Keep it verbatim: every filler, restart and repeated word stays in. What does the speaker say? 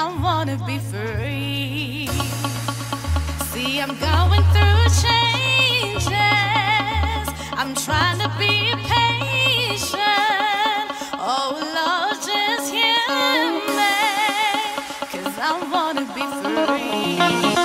I wanna be free. See, I'm going through changes. I'm trying to be patient. Oh Lord, just hear me, 'cause I wanna be free.